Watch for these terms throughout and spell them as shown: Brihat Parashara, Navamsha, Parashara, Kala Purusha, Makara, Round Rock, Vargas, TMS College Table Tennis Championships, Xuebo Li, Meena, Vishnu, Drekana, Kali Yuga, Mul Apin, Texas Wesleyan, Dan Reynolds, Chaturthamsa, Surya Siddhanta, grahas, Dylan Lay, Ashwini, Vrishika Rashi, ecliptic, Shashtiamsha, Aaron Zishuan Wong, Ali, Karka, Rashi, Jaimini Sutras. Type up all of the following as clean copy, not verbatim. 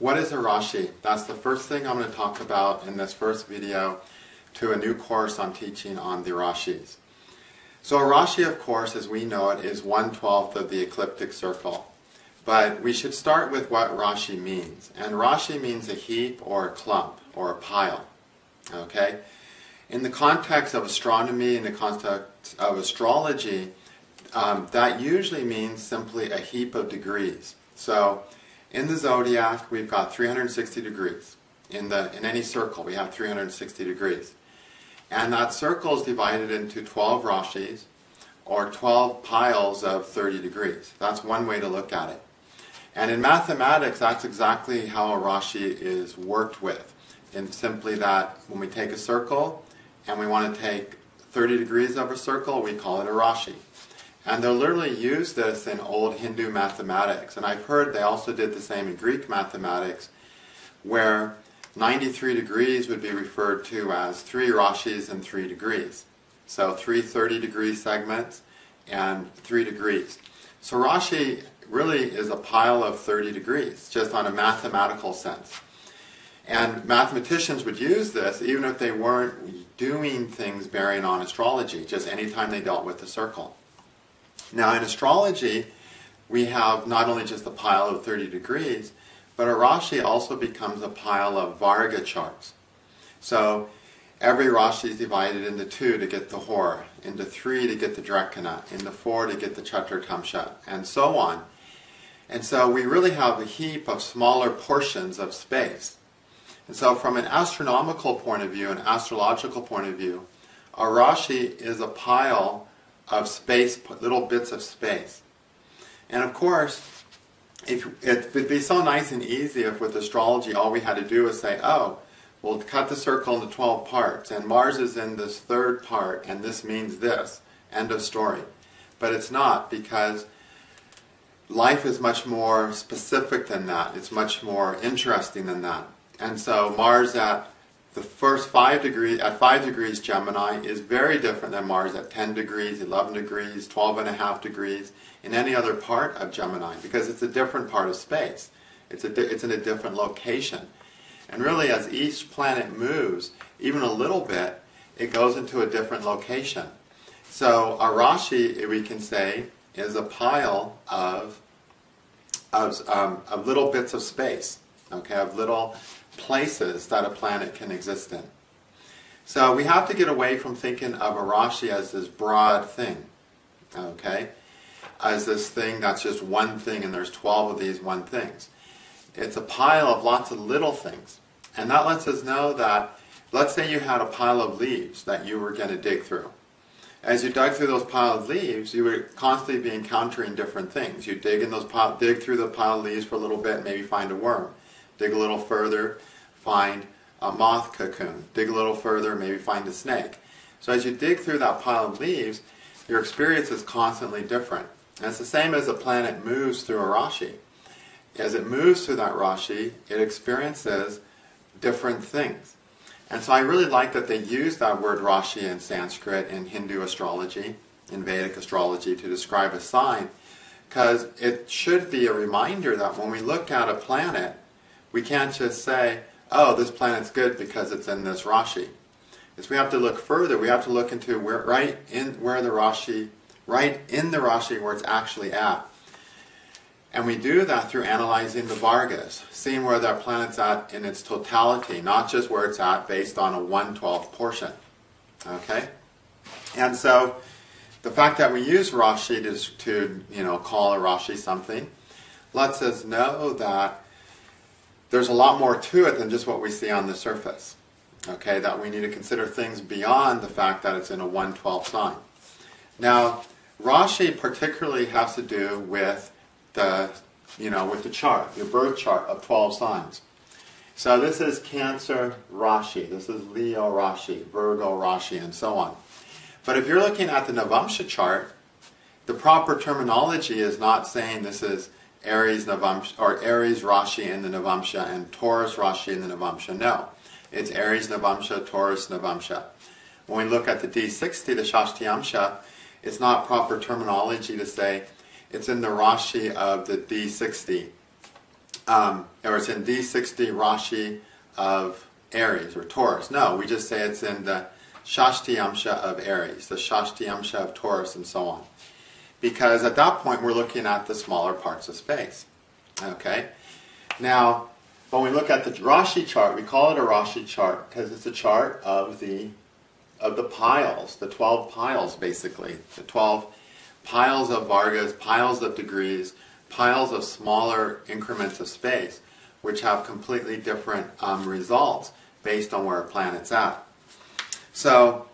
What is a Rashi? That's the first thing I'm going to talk about in this first video to a new course I'm teaching on the Rashis. So a Rashi, of course, as we know it, is 1/12 of the ecliptic circle. But we should start with what Rashi means. And Rashi means a heap or a clump or a pile. Okay? In the context of astronomy, in the context of astrology, that usually means simply a heap of degrees. So in the zodiac, we've got 360 degrees. In any circle, we have 360 degrees. And that circle is divided into 12 Rashis, or 12 piles of 30 degrees. That's one way to look at it. And in mathematics, that's exactly how a Rashi is worked with. And simply that when we take a circle and we want to take 30 degrees of a circle, we call it a Rashi. And they'll literally use this in old Hindu mathematics. And I've heard they also did the same in Greek mathematics, where 93 degrees would be referred to as 3 Rashis and 3 degrees. So 3 30-degree segments and 3 degrees. So Rashi really is a pile of 30 degrees, just on a mathematical sense. And mathematicians would use this even if they weren't doing things bearing on astrology, just any time they dealt with the circle. Now in astrology, we have not only just a pile of 30 degrees, but a Rashi also becomes a pile of Varga charts. So every Rashi is divided into 2 to get the Hor, into 3 to get the Drekana, into 4 to get the Chaturthamsa, and so on. And so we really have a heap of smaller portions of space. And so from an astronomical point of view, an astrological point of view, a Rashi is a pile of space, little bits of space. And of course, it would be so nice and easy if with astrology all we had to do was say, oh, we'll cut the circle into 12 parts, and Mars is in this 3rd part, and this means this. End of story. But it's not, because life is much more specific than that. It's much more interesting than that. And so Mars at the first 5 degrees Gemini is very different than Mars at 10 degrees, 11 degrees, 12.5 degrees in any other part of Gemini, because it's a different part of space. It's in a different location. And really, as each planet moves, even a little bit, it goes into a different location. So a Rashi, we can say, is a pile of little bits of space. Okay, of little places that a planet can exist in. So we have to get away from thinking of a Rashi as this broad thing, okay, as this thing that's just one thing and there's 12 of these one things. It's a pile of lots of little things, and that lets us know that, let's say you had a pile of leaves that you were going to dig through. As you dug through those pile of leaves, you would constantly be encountering different things. You dig through the pile of leaves for a little bit, maybe find a worm. Dig a little further, find a moth cocoon. Dig a little further, maybe find a snake. So as you dig through that pile of leaves, your experience is constantly different. And it's the same as a planet moves through a Rashi. As it moves through that Rashi, it experiences different things. And so I really like that they use that word Rashi in Sanskrit, in Hindu astrology, in Vedic astrology, to describe a sign, because it should be a reminder that when we look at a planet, we can't just say, oh, this planet's good because it's in this Rashi. Because we have to look further. We have to look into right in the Rashi where it's actually at. And we do that through analyzing the Vargas, seeing where that planet's at in its totality, not just where it's at based on a 1/12 portion. Okay? And so the fact that we use Rashi to call a Rashi something lets us know that there's a lot more to it than just what we see on the surface, okay, that we need to consider things beyond the fact that it's in a 1/12 sign. Now, Rashi particularly has to do with the chart, your birth chart of 12 signs. So this is Cancer Rashi, this is Leo Rashi, Virgo Rashi, and so on. But if you're looking at the Navamsha chart, the proper terminology is not saying this is Aries Navamsha, or Aries Rashi in the Navamsha and Taurus Rashi in the Navamsha. No. It's Aries Navamsha, Taurus Navamsha. When we look at the D60, the Shashtiamsha, it's not proper terminology to say it's in the Rashi of the D60 or it's in the 60 Rashi of Aries or Taurus. No, we just say it's in the Shashtiamsha of Aries, the Shashtiamsha of Taurus, and so on. Because at that point, we're looking at the smaller parts of space. Okay? Now, when we look at the Rashi chart, we call it a Rashi chart because it's a chart of the piles, the 12 piles, basically. The 12 piles of Vargas, piles of degrees, piles of smaller increments of space, which have completely different results based on where a planet's at. So,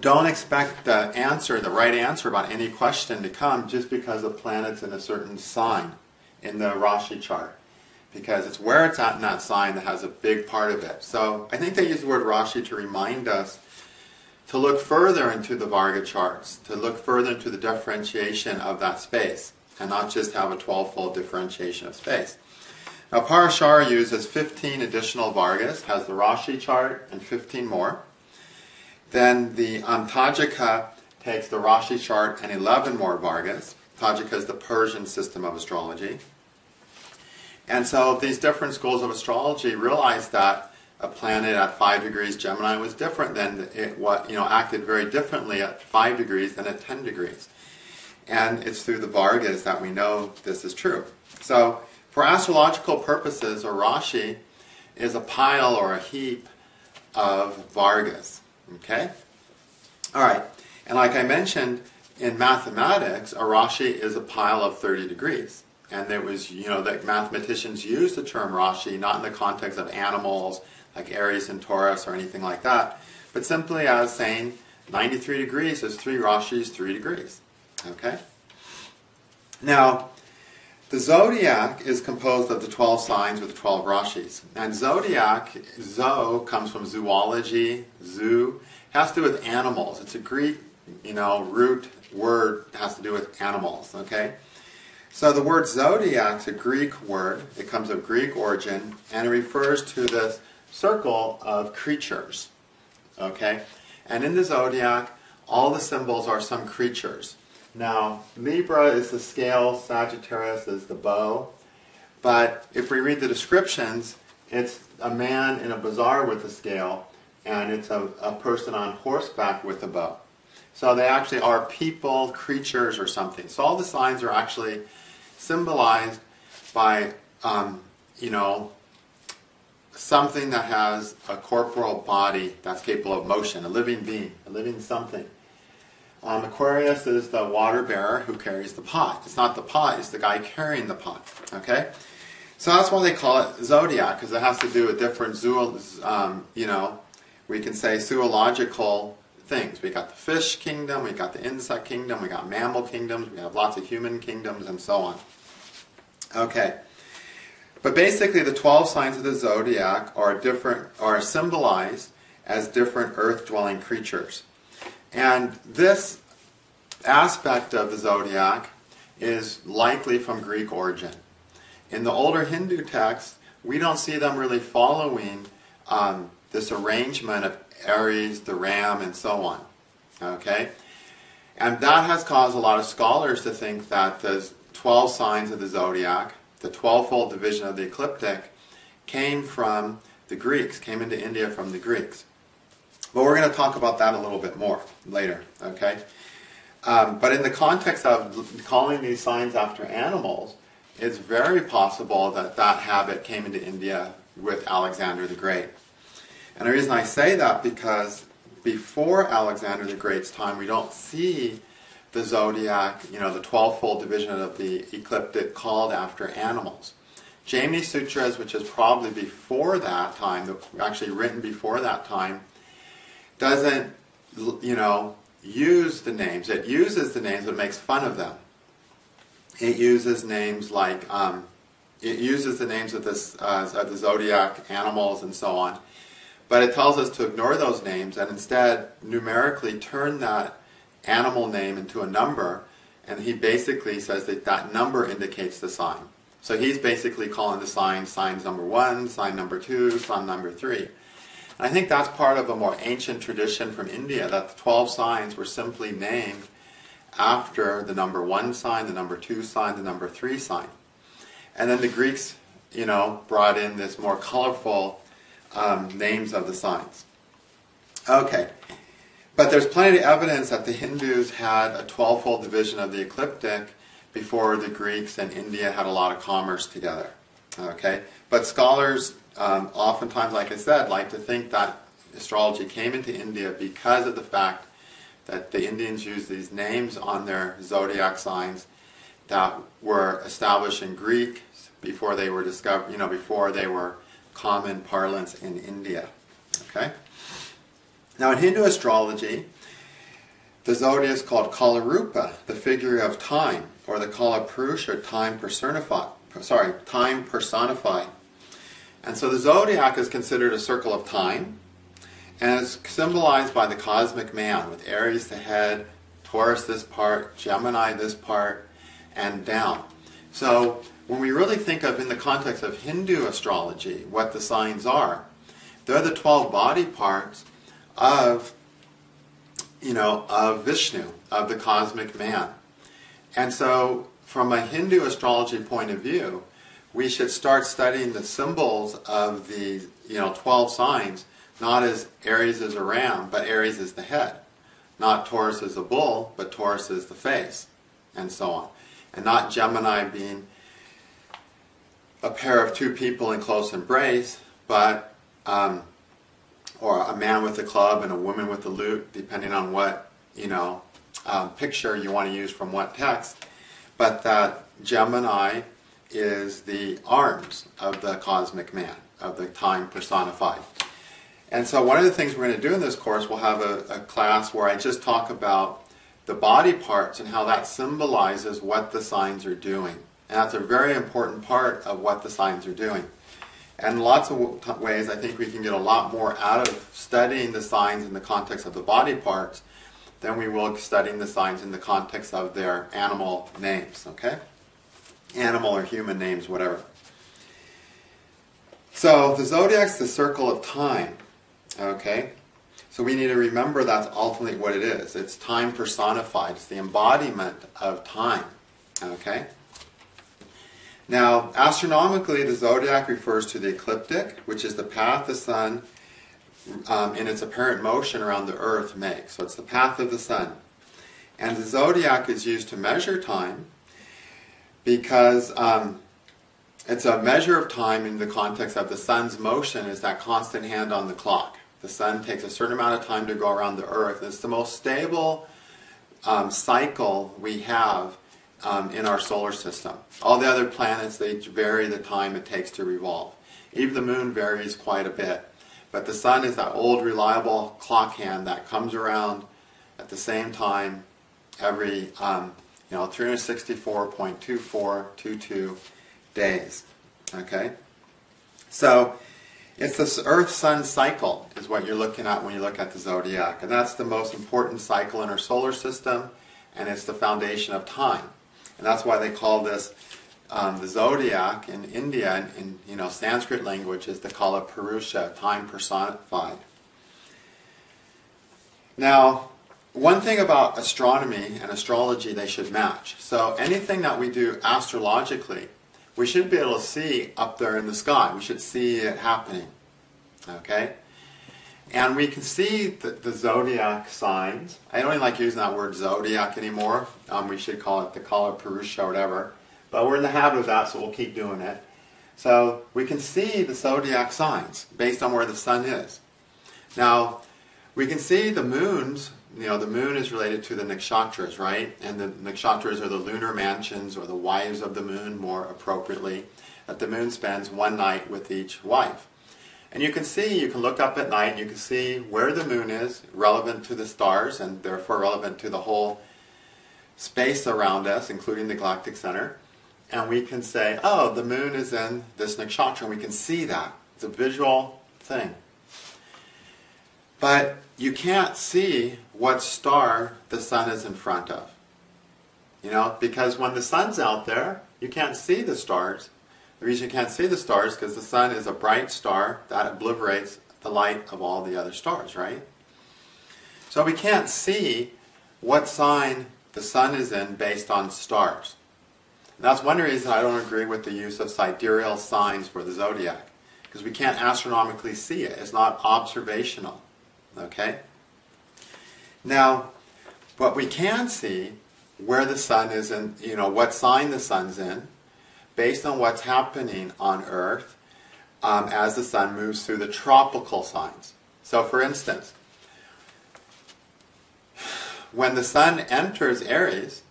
don't expect the answer, the right answer about any question to come just because a planet's in a certain sign in the Rashi chart. Because it's where it's at in that sign that has a big part of it. So I think they use the word Rashi to remind us to look further into the Varga charts, to look further into the differentiation of that space, and not just have a 12-fold differentiation of space. Now Parashara uses 15 additional Vargas, has the Rashi chart and 15 more. Then the Antajaka takes the Rashi chart and 11 more Vargas. Antajaka is the Persian system of astrology. And so these different schools of astrology realized that a planet at 5 degrees Gemini was different than it acted very differently at 5 degrees than at 10 degrees. And it's through the Vargas that we know this is true. So for astrological purposes, a Rashi is a pile or a heap of Vargas. Okay? Alright, and like I mentioned, in mathematics, a Rashi is a pile of 30 degrees. And there was, that mathematicians used the term Rashi, not in the context of animals, like Aries and Taurus or anything like that, but simply as saying 93 degrees is 3 Rashis, 3 degrees. Okay? Now, the zodiac is composed of the 12 signs with the 12 Rashis. And zodiac, zo, comes from zoology, zoo, has to do with animals. It's a Greek, root word, has to do with animals, okay? So the word zodiac is a Greek word. It comes of Greek origin, and it refers to this circle of creatures, okay? And in the zodiac, all the symbols are some creatures. Now, Libra is the scale, Sagittarius is the bow, but if we read the descriptions, it's a man in a bazaar with a scale, and it's a person on horseback with a bow. So they actually are people, creatures, or something. So all the signs are actually symbolized by, something that has a corporeal body that's capable of motion, a living being, a living something. Aquarius is the water bearer who carries the pot. It's not the pot, it's the guy carrying the pot, okay? So that's why they call it zodiac, because it has to do with different, we can say zoological things. We got the fish kingdom, we got the insect kingdom, we got mammal kingdoms, we have lots of human kingdoms, and so on. Okay. But basically the 12 signs of the zodiac are symbolized as different earth-dwelling creatures. And this aspect of the zodiac is likely from Greek origin. In the older Hindu texts, we don't see them really following this arrangement of Aries, the ram, and so on. Okay? And that has caused a lot of scholars to think that the 12 signs of the zodiac, the 12-fold division of the ecliptic, came from the Greeks, came into India from the Greeks. But we're going to talk about that a little bit more later, okay? But in the context of calling these signs after animals, it's very possible that that habit came into India with Alexander the Great. And the reason I say that because before Alexander the Great's time, we don't see the zodiac, the 12-fold division of the ecliptic called after animals. Jaimini Sutras, which is probably before that time, actually written before that time, doesn't, use the names. It uses the names, but makes fun of them. It uses names like, it uses the names of the zodiac animals and so on, but it tells us to ignore those names and instead numerically turn that animal name into a number, and he basically says that that number indicates the sign. So he's basically calling the sign, signs number 1, sign number 2, sign number 3. I think that's part of a more ancient tradition from India, that the 12 signs were simply named after the number 1 sign, the number 2 sign, the number 3 sign. And then the Greeks you know, brought in this more colorful names of the signs. Okay, but there's plenty of evidence that the Hindus had a 12-fold division of the ecliptic before the Greeks and India had a lot of commerce together. Okay, but scholars oftentimes, like I said, like to think that astrology came into India because of the fact that the Indians used these names on their zodiac signs that were established in Greek before they were discovered, you know, before they were common parlance in India. Okay. Now in Hindu astrology, the zodiac is called Kalarupa, the figure of time, or the Kala Purusha, time personified. And so the zodiac is considered a circle of time, and it's symbolized by the cosmic man, with Aries the head, Taurus this part, Gemini this part, and down. So when we really think of, in the context of Hindu astrology, what the signs are, they're the 12 body parts of, you know, of Vishnu, of the cosmic man. And so from a Hindu astrology point of view, we should start studying the symbols of the, you know, 12 signs, not as Aries is a ram, but Aries is the head. Not Taurus is a bull, but Taurus is the face, and so on. And not Gemini being a pair of two people in close embrace, but, or a man with a club and a woman with a lute, depending on what, you know, picture you want to use from what text. But that Gemini is the arms of the cosmic man, of the time personified. And so one of the things we're going to do in this course, we'll have a class where I just talk about the body parts and how that symbolizes what the signs are doing. And that's a very important part of what the signs are doing. And lots of ways I think we can get a lot more out of studying the signs in the context of the body parts than we will studying the signs in the context of their animal names, okay? Animal or human names, whatever. So the zodiac's the circle of time, okay? So we need to remember that's ultimately what it is. It's time personified. It's the embodiment of time, okay? Now, astronomically, the zodiac refers to the ecliptic, which is the path the sun in its apparent motion around the earth makes. So it's the path of the sun. And the zodiac is used to measure time because it's a measure of time in the context of the sun's motion is that constant hand on the clock. The sun takes a certain amount of time to go around the earth. It's the most stable cycle we have in our solar system. All the other planets, they vary the time it takes to revolve. Even the moon varies quite a bit. But the sun is that old reliable clock hand that comes around at the same time every 364.2422 days. Okay? So it's this Earth-Sun cycle is what you're looking at when you look at the zodiac. And that's the most important cycle in our solar system, and it's the foundation of time. And that's why they call this the zodiac in India, in Sanskrit language, is the Kala Purusha, time personified. Now, one thing about astronomy and astrology, they should match. So anything that we do astrologically, we should be able to see up there in the sky. We should see it happening, okay? And we can see the zodiac signs. I don't even like using that word zodiac anymore. We should call it the Kala Purusha or whatever. But we're in the habit of that, so we'll keep doing it. So we can see the zodiac signs based on where the sun is. Now, we can see the moons. You know, the moon is related to the nakshatras, right? And the nakshatras are the lunar mansions or the wives of the moon, more appropriately, that the moon spends one night with each wife. And you can see, you can look up at night, and you can see where the moon is, relevant to the stars, and therefore relevant to the whole space around us, including the galactic center. And we can say, oh, the moon is in this nakshatra, and we can see that. It's a visual thing. But you can't see what star the sun is in front of. You know, because when the sun's out there, you can't see the stars. The reason you can't see the stars is because the sun is a bright star that obliterates the light of all the other stars, right? So we can't see what sign the sun is in based on stars. And that's one reason I don't agree with the use of sidereal signs for the zodiac, because we can't astronomically see it. It's not observational. Okay? Now, but we can see where the sun is in, you know, what sign the sun's in, based on what's happening on Earth as the sun moves through the tropical signs. So for instance, when the sun enters Aries,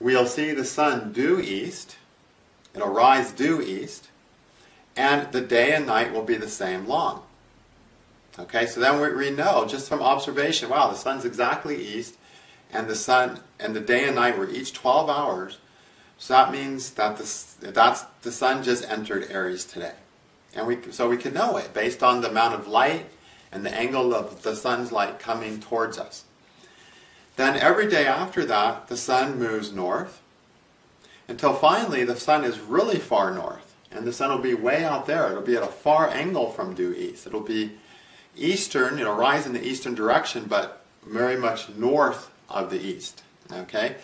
we'll see the sun due east, it'll rise due east, and the day and night will be the same long. Okay, so then we know just from observation, wow, the sun's exactly east, and the sun and the day and night were each 12 hours, so that means that the sun just entered Aries today. And so we can know it based on the amount of light and the angle of the sun's light coming towards us. Then every day after that, the sun moves north, until finally the sun is really far north, and the sun will be way out there. It'll be at a far angle from due east. It'll be eastern, it'll rise in the eastern direction, but very much north of the east, okay?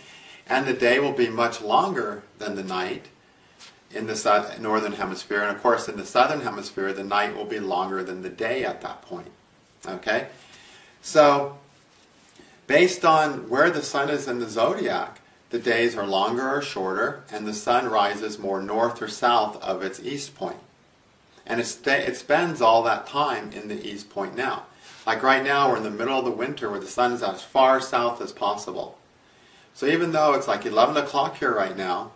And the day will be much longer than the night in the northern hemisphere, and of course in the southern hemisphere, the night will be longer than the day at that point, okay? So, based on where the sun is in the zodiac, the days are longer or shorter, and the sun rises more north or south of its east point. And it spends all that time in the east point now. Like right now, we're in the middle of the winter where the sun's as far south as possible. So even though it's like 11 o'clock here right now,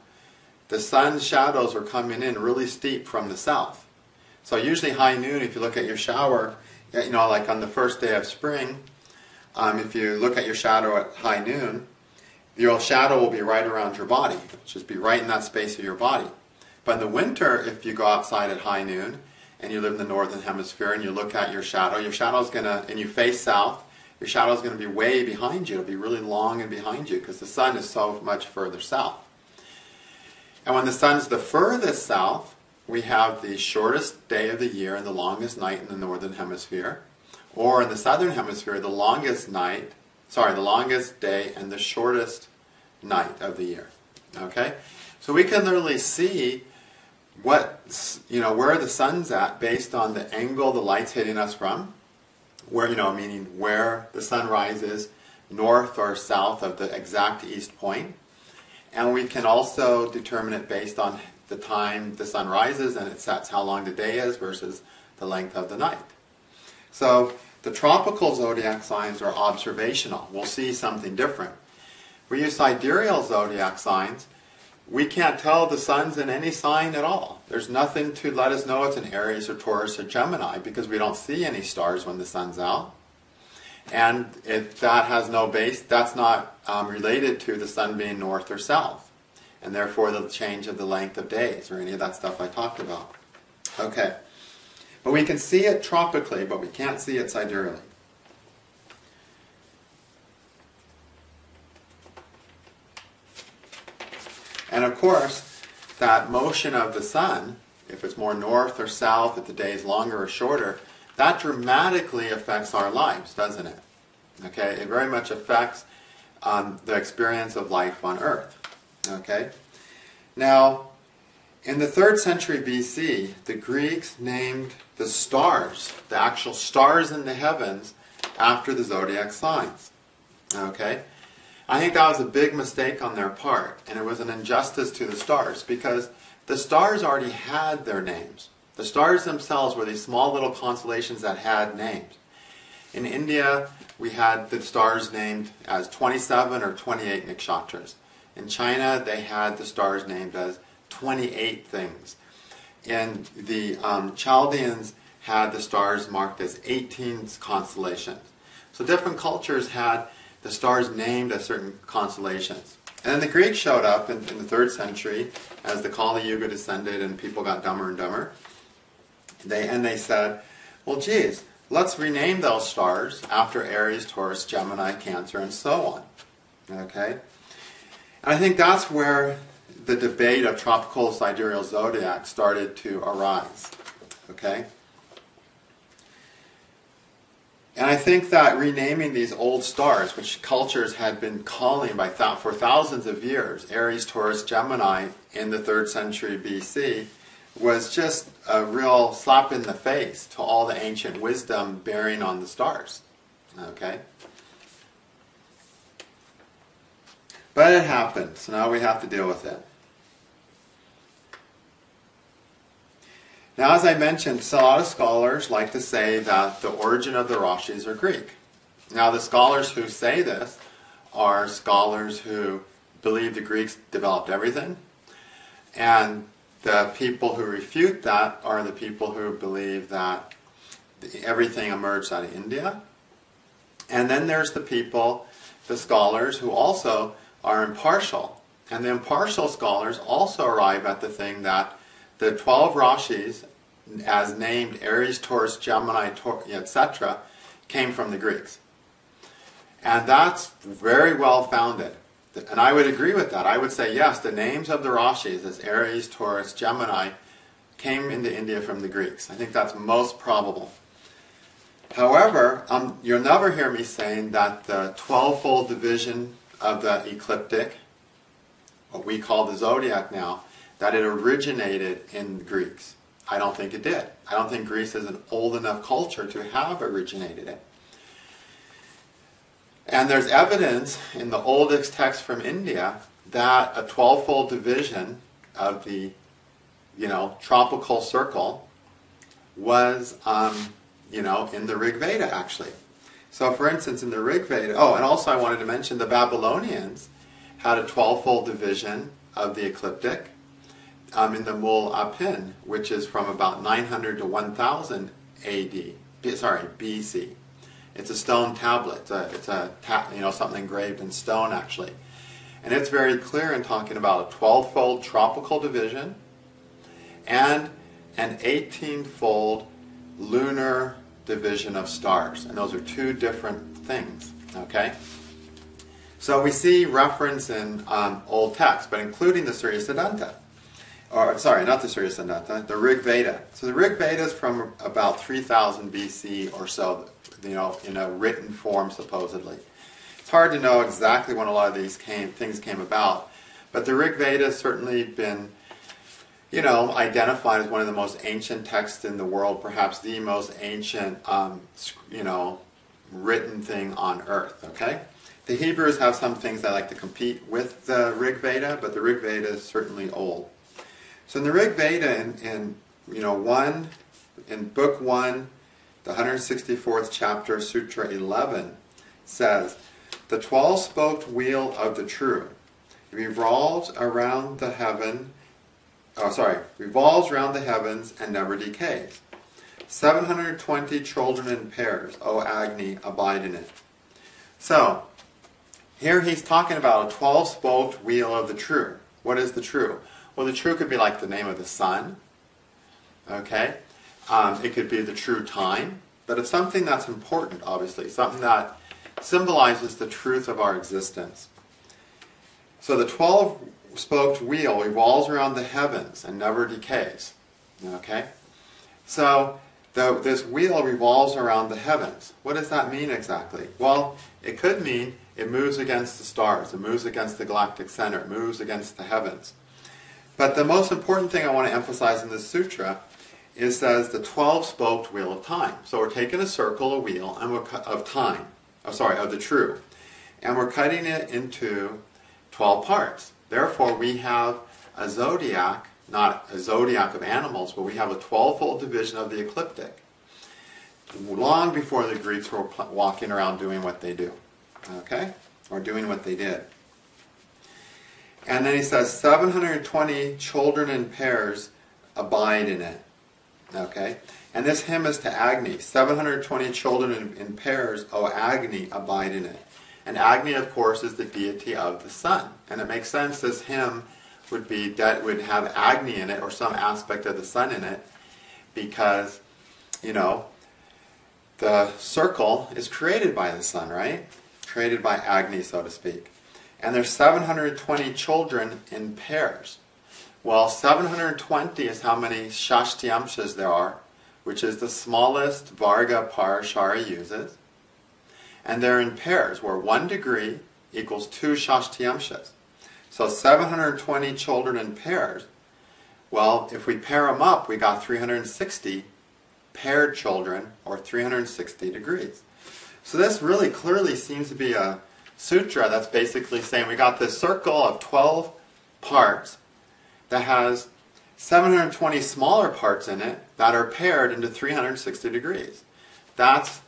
the sun's shadows are coming in really steep from the south. So usually high noon, if you look at your shower, you know, like on the first day of spring, if you look at your shadow at high noon, your shadow will be right around your body. It'll just be right in that space of your body. But in the winter, if you go outside at high noon, and you live in the northern hemisphere, and you look at your shadow's gonna, and you face south, your shadow's gonna be way behind you. It'll be really long and behind you, because the sun is so much further south. And when the sun's the furthest south, we have the shortest day of the year and the longest night in the northern hemisphere. Or in the southern hemisphere, the longest night, sorry, the longest day and the shortest night of the year. Okay, so we can literally see what, you know, where the sun's at based on the angle the light's hitting us from, where, you know, meaning where the sun rises north or south of the exact east point, and we can also determine it based on the time the sun rises and it sets, how long the day is versus the length of the night. So the tropical zodiac signs are observational. We'll see something different. We use sidereal zodiac signs. We can't tell the sun's in any sign at all. There's nothing to let us know it's in Aries or Taurus or Gemini, because we don't see any stars when the sun's out. And if that has no base, that's not related to the sun being north or south, and therefore the change of the length of days or any of that stuff I talked about. Okay. But we can see it tropically, but we can't see it sidereally. And of course, that motion of the sun, if it's more north or south, if the day is longer or shorter, that dramatically affects our lives, doesn't it? Okay, it very much affects the experience of life on Earth. Okay, now, in the 3rd century BC, the Greeks named the stars, the actual stars in the heavens, after the zodiac signs. Okay? I think that was a big mistake on their part, and it was an injustice to the stars, because the stars already had their names. The stars themselves were these small little constellations that had names. In India, we had the stars named as 27 or 28 nakshatras. In China, they had the stars named as 28 things, and the Chaldeans had the stars marked as 18 constellations. So different cultures had the stars named as certain constellations. And then the Greeks showed up in the 3rd century as the Kali Yuga descended and people got dumber and dumber. They said, well, geez, let's rename those stars after Aries, Taurus, Gemini, Cancer, and so on. Okay, and I think that's where the debate of tropical sidereal zodiac started to arise. Okay? And I think that renaming these old stars, which cultures had been calling by for thousands of years, Aries, Taurus, Gemini, in the 3rd century BC, was just a real slap in the face to all the ancient wisdom bearing on the stars. Okay? But it happened, so now we have to deal with it. Now, as I mentioned, a lot of scholars like to say that the origin of the Rashis are Greek. Now, the scholars who say this are scholars who believe the Greeks developed everything, and the people who refute that are the people who believe that everything emerged out of India. And then there's the people, the scholars, who also are impartial. And the impartial scholars also arrive at the thing that the 12 Rashis, as named Aries, Taurus, Gemini, etc., came from the Greeks. And that's very well founded. And I would agree with that. I would say, yes, the names of the Rashis as Aries, Taurus, Gemini came into India from the Greeks. I think that's most probable. However, you'll never hear me saying that the 12-fold division of the ecliptic, what we call the zodiac now, that it originated in the Greeks. I don't think it did. I don't think Greece is an old enough culture to have originated it. And there's evidence in the oldest text from India that a 12-fold division of the, tropical circle was, in the Rig Veda, actually. So, for instance, in the Rig Veda, and also I wanted to mention the Babylonians had a 12-fold division of the ecliptic in the Mul Apin, which is from about 900 to 1000 A.D., sorry, B.C. It's a stone tablet. It's something engraved in stone, actually. And it's very clear in talking about a 12-fold tropical division and an 18-fold lunar division of stars. And those are two different things, okay? So we see reference in old texts, but including the Surya Siddhanta. Or, sorry, not the Surya Siddhanta, the Rig Veda. So the Rig Veda is from about 3000 BC or so, in a written form, supposedly. It's hard to know exactly when a lot of these things came about, but the Rig Veda has certainly been, identified as one of the most ancient texts in the world, perhaps the most ancient, written thing on earth, okay? The Hebrews have some things that like to compete with the Rig Veda, but the Rig Veda is certainly old. So in the Rig Veda, in book 1, the 164th chapter, Sutra 11, says, "The 12-spoked wheel of the true revolves round the heavens and never decays. 720 children in pairs, O Agni, abide in it." So, here he's talking about a 12-spoked wheel of the true. What is the true? Well, the true could be like the name of the sun, okay? It could be the true time, but it's something that's important, obviously, something that symbolizes the truth of our existence. So the 12-spoked wheel revolves around the heavens and never decays, okay? So this wheel revolves around the heavens. What does that mean exactly? Well, it could mean it moves against the stars, it moves against the galactic center, it moves against the heavens. But the most important thing I want to emphasize in this sutra is says the 12-spoked wheel of time. So we're taking a circle, a wheel, and of the true, and we're cutting it into 12 parts. Therefore, we have a zodiac, not a zodiac of animals, but we have a 12-fold division of the ecliptic, long before the Greeks were walking around doing what they do, okay, or doing what they did. And then he says, 720 children in pairs abide in it. Okay? And this hymn is to Agni. 720 children in pairs, O Agni, abide in it. And Agni, of course, is the deity of the sun. And it makes sense this hymn would have Agni in it, or some aspect of the sun in it, because, the circle is created by the sun, right? Created by Agni, so to speak. And there's 720 children in pairs. Well, 720 is how many Shashtiamshas there are, which is the smallest Varga Parashara uses, And they're in pairs, where 1 degree equals 2 Shashtiamshas. So 720 children in pairs. Well, if we pair them up, we got 360 paired children, or 360 degrees. So this really clearly seems to be a sutra that's basically saying we got this circle of 12 parts that has 720 smaller parts in it that are paired into 360 degrees. That's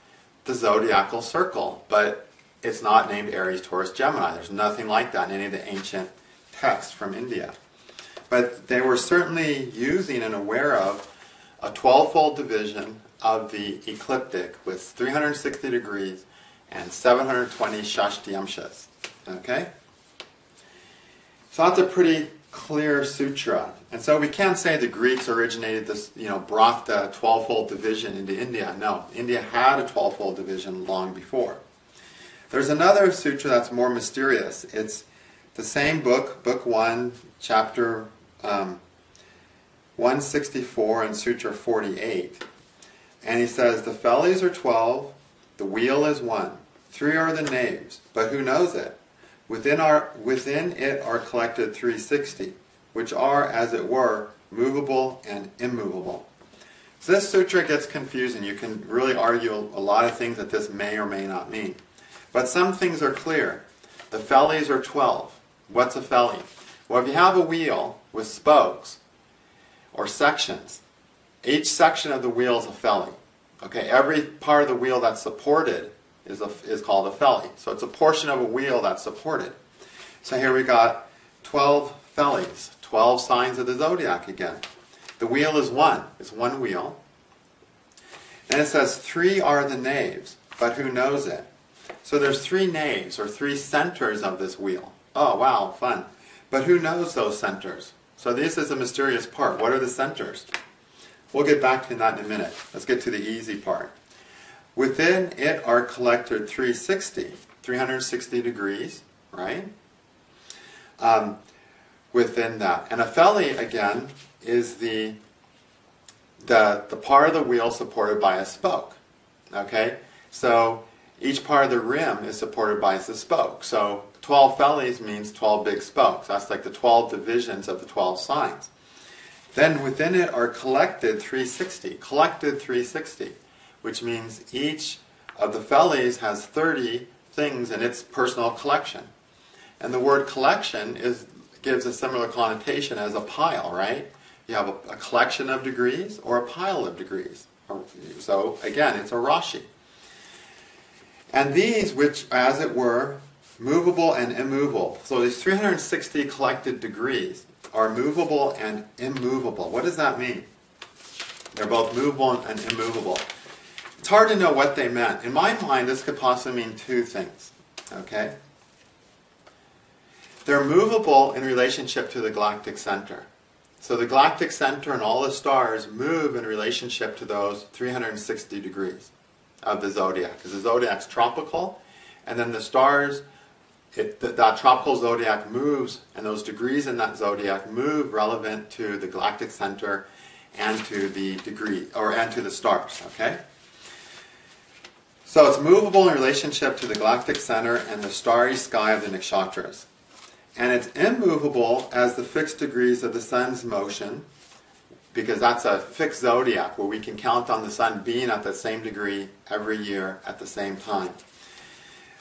the zodiacal circle, but it's not named Aries, Taurus, Gemini. There's nothing like that in any of the ancient texts from India. But they were certainly using and aware of a 12-fold division of the ecliptic with 360 degrees and 720 Shashtiamshas. Okay? So that's a pretty clear sutra. And so we can't say the Greeks originated this, brought the 12-fold division into India. No, India had a 12-fold division long before. There's another sutra that's more mysterious. It's the same book, Book 1, Chapter 164 and Sutra 48. And he says, the fellies are 12, the wheel is 1. 3 are the naves, but who knows it? Within it are collected 360, which are, as it were, movable and immovable. So this sutra gets confusing. You can really argue a lot of things that this may or may not mean. But some things are clear. The fellies are 12. What's a felly? Well, if you have a wheel with spokes or sections, each section of the wheel is a felly. Okay, every part of the wheel that's supported is called a felly. So it's a portion of a wheel that's supported. So here we got 12 fellies, 12 signs of the zodiac again. The wheel is 1. It's 1 wheel. And it says 3 are the naves, but who knows it? So there's 3 naves, or 3 centers of this wheel. Oh, wow, fun. But who knows those centers? So this is the mysterious part. What are the centers? We'll get back to that in a minute. Let's get to the easy part. Within it are collected 360 degrees, right? Within that. And a felly, again, is the part of the wheel supported by a spoke. Okay? So each part of the rim is supported by the spoke. So 12 fellies means 12 big spokes. That's like the 12 divisions of the 12 signs. Then within it are collected 360. Collected 360, which means each of the fellies has 30 things in its personal collection. And the word collection gives a similar connotation as a pile, right? You have a collection of degrees or a pile of degrees. So again, it's a Rashi. And these, which, as it were, movable and immovable. So these 360 collected degrees are movable and immovable. What does that mean? They're both movable and immovable. It's hard to know what they meant. In my mind, this could possibly mean 2 things. Okay? They're movable in relationship to the galactic center. So the galactic center and all the stars move in relationship to those 360 degrees of the zodiac, because the zodiac's tropical, and then the stars, that tropical zodiac moves, and those degrees in that zodiac move relevant to the galactic center and to the degree, and to the stars. Okay, so it's movable in relationship to the galactic center and the starry sky of the nakshatras, and it's immovable as the fixed degrees of the sun's motion, because that's a fixed zodiac where we can count on the sun being at the same degree every year at the same time,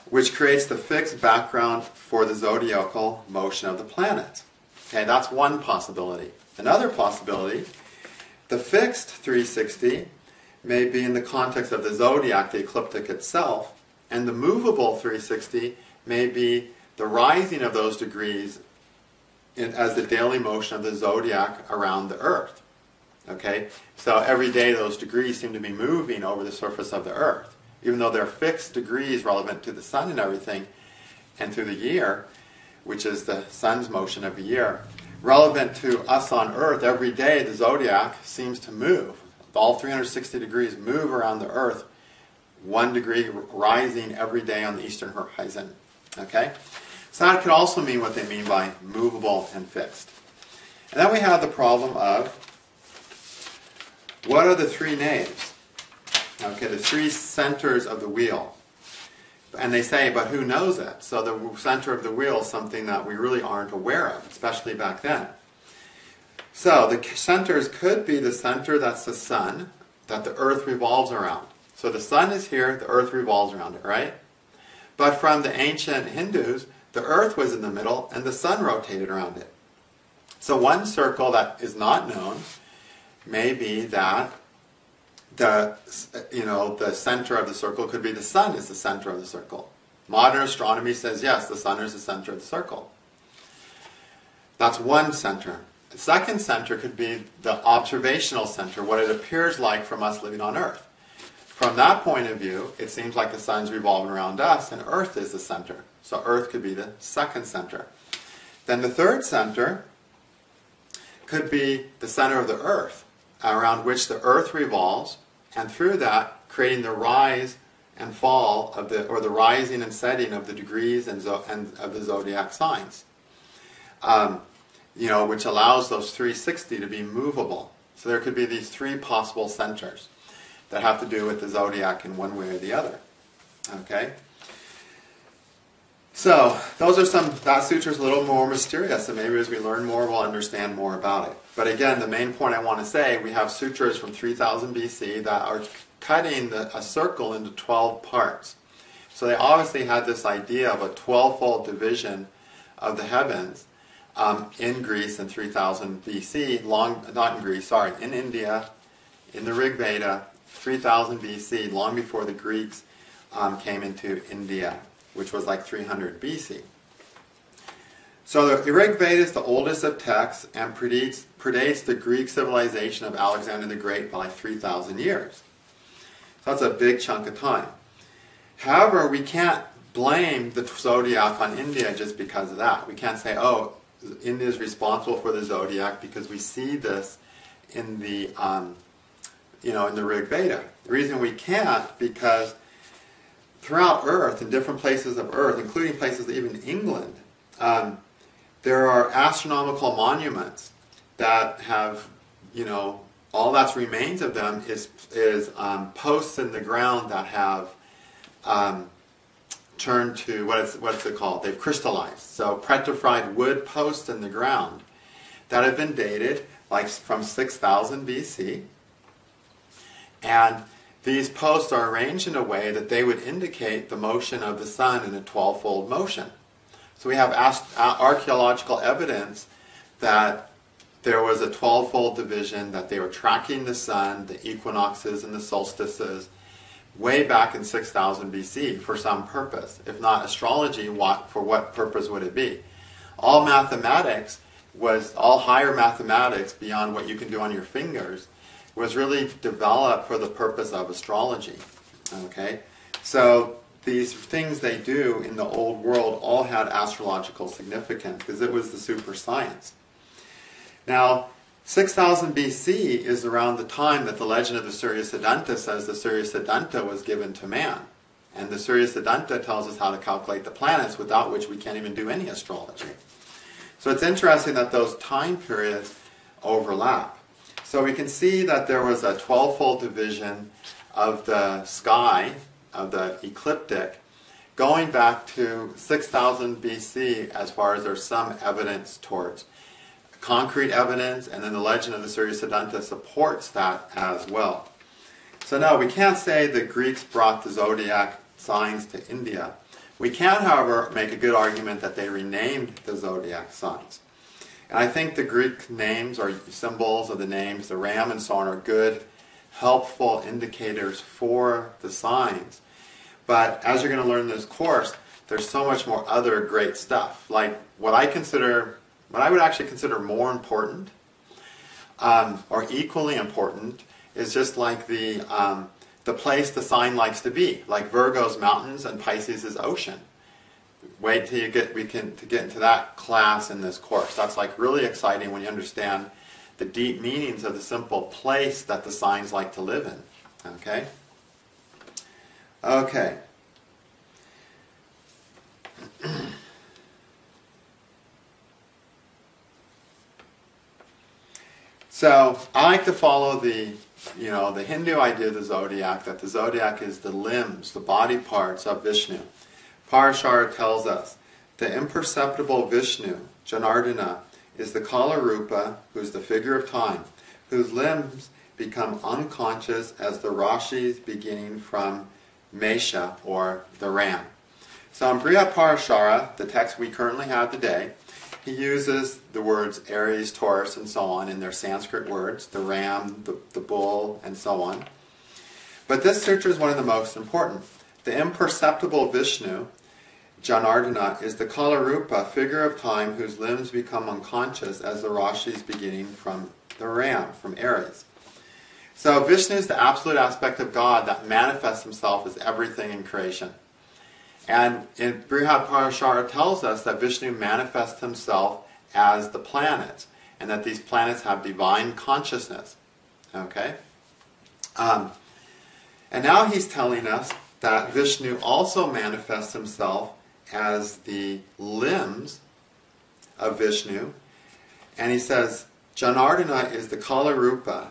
which creates the fixed background for the zodiacal motion of the planet. Okay, that's one possibility. Another possibility, the fixed 360 may be in the context of the zodiac, the ecliptic itself, and the movable 360 may be the rising of those degrees as the daily motion of the zodiac around the earth. Okay, so every day those degrees seem to be moving over the surface of the earth. Even though they're fixed degrees relevant to the sun and everything, and through the year, which is the sun's motion of a year, relevant to us on earth, every day the zodiac seems to move. All 360 degrees move around the earth, 1 degree rising every day on the eastern horizon. Okay? So that could also mean what they mean by movable and fixed. And then we have the problem of, what are the 3 names? Okay, the 3 centers of the wheel. And they say, but who knows it? So the center of the wheel is something that we really aren't aware of, especially back then. So the centers could be the center, that's the sun, that the earth revolves around. So the sun is here, the earth revolves around it, right? But from the ancient Hindus, the earth was in the middle and the sun rotated around it. So one circle that is not known may be that the center of the circle could be the sun is the center of the circle. Modern astronomy says yes, the sun is the center of the circle. That's one center. The second center could be the observational center, what it appears like from us living on Earth. From that point of view, it seems like the sun's revolving around us and Earth is the center. So Earth could be the second center. Then the third center could be the center of the Earth, around which the Earth revolves, and through that creating the rise and fall of the, or the rising and setting of the degrees and of the zodiac signs, which allows those 360 to be movable. So there could be these three possible centers that have to do with the zodiac in one way or the other. Okay. So those are some. That sutra's a little more mysterious, and maybe as we learn more, we'll understand more about it. But again, the main point I want to say, we have sutras from 3000 BC that are cutting a circle into 12 parts. So they obviously had this idea of a 12-fold division of the heavens in Greece in 3000 BC, in India, in the Rig Veda, 3000 BC, long before the Greeks came into India, which was like 300 BC. So the Rig Veda is the oldest of texts and predates the Greek civilization of Alexander the Great by 3,000 years. So that's a big chunk of time. However, we can't blame the zodiac on India just because of that. We can't say, oh, India is responsible for the zodiac, because we see this in the, in the Rig Veda. The reason we can't, because throughout Earth, in different places of Earth, including places even England, there are astronomical monuments that have, all that remains of them is posts in the ground that have turned to, what's it called? They've crystallized. So petrified wood posts in the ground that have been dated like from 6000 BC. And these posts are arranged in a way that they would indicate the motion of the sun in a 12-fold motion. So we have archaeological evidence that there was a 12-fold division, that they were tracking the sun, the equinoxes and the solstices, way back in 6000 BC for some purpose. If not astrology, for what purpose would it be? All higher mathematics beyond what you can do on your fingers was really developed for the purpose of astrology. Okay? So these things they do in the old world all had astrological significance because it was the super science. Now, 6000 BC is around the time that the legend of the Surya Siddhanta says the Surya Siddhanta was given to man. And the Surya Siddhanta tells us how to calculate the planets, without which we can't even do any astrology. So it's interesting that those time periods overlap. So we can see that there was a 12-fold division of the sky, of the ecliptic, going back to 6000 BC as far as there's some evidence towards. Concrete evidence, and then the legend of the Surya Siddhanta supports that as well. So no, we can't say the Greeks brought the zodiac signs to India. We can, however, make a good argument that they renamed the zodiac signs. And I think the Greek names or symbols of the names, the ram and so on, are good, helpful indicators for the signs. But as you're going to learn in this course, there's so much more other great stuff. Like what I would actually consider more important, or equally important, is just like the place the sign likes to be. Like Virgo's mountains and Pisces' ocean. Wait till we get into that class in this course. That's like really exciting when you understand the deep meanings of the simple place that the signs like to live in. Okay? Okay. So I like to follow the you know, the Hindu idea of the zodiac, that the zodiac is the limbs, the body parts of Vishnu. Parashara tells us the imperceptible Vishnu, Janardana, is the Kalarupa, who's the figure of time, whose limbs become unconscious as the Rashis beginning from Mesha, or the ram. So in Brihat Parashara, the text we currently have today, he uses the words Aries, Taurus, and so on in their Sanskrit words, the ram, the bull, and so on. But this sutra is one of the most important. The imperceptible Vishnu, Janardana, is the Kalarupa, figure of time, whose limbs become unconscious as the Rashis beginning from the ram, from Aries. So Vishnu is the absolute aspect of God that manifests himself as everything in creation. And in Brihat Parashara tells us that Vishnu manifests himself as the planets, and that these planets have divine consciousness. Okay? And now he's telling us that Vishnu also manifests himself as the limbs of Vishnu. And he says, Janardana is the Kalarupa,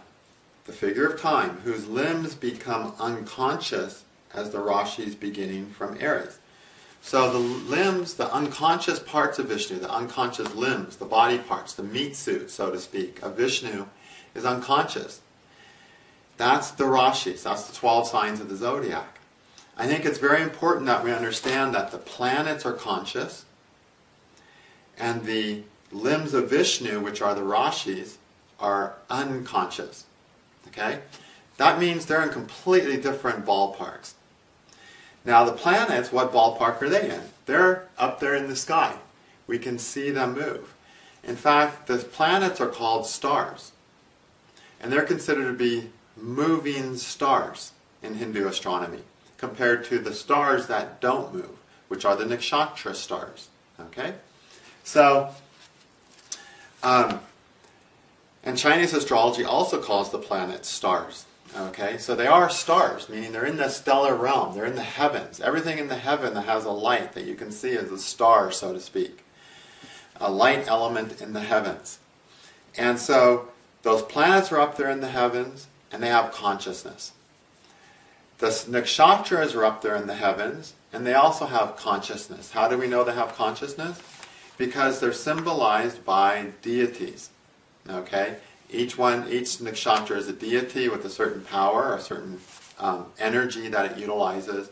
the figure of time, whose limbs become unconscious as the Rashis beginning from Aries. So the limbs, the unconscious parts of Vishnu, the unconscious limbs, the body parts, the meat suit, so to speak, of Vishnu is unconscious. That's the Rashis, that's the 12 signs of the zodiac. I think it's very important that we understand that the planets are conscious, and the limbs of Vishnu, which are the Rashis, are unconscious. Okay? That means they're in completely different ballparks. Now the planets, what ballpark are they in? They're up there in the sky. We can see them move. In fact, the planets are called stars. And they're considered to be moving stars in Hindu astronomy, compared to the stars that don't move, which are the nakshatra stars. Okay? So, and Chinese astrology also calls the planets stars. Okay, so they are stars, meaning they're in the stellar realm, they're in the heavens. Everything in the heaven that has a light that you can see is a star, so to speak. A light element in the heavens. And so, those planets are up there in the heavens, and they have consciousness. The nakshatras are up there in the heavens, and they also have consciousness. How do we know they have consciousness? Because they're symbolized by deities. Okay? Each nakshatra is a deity with a certain power, a certain energy that it utilizes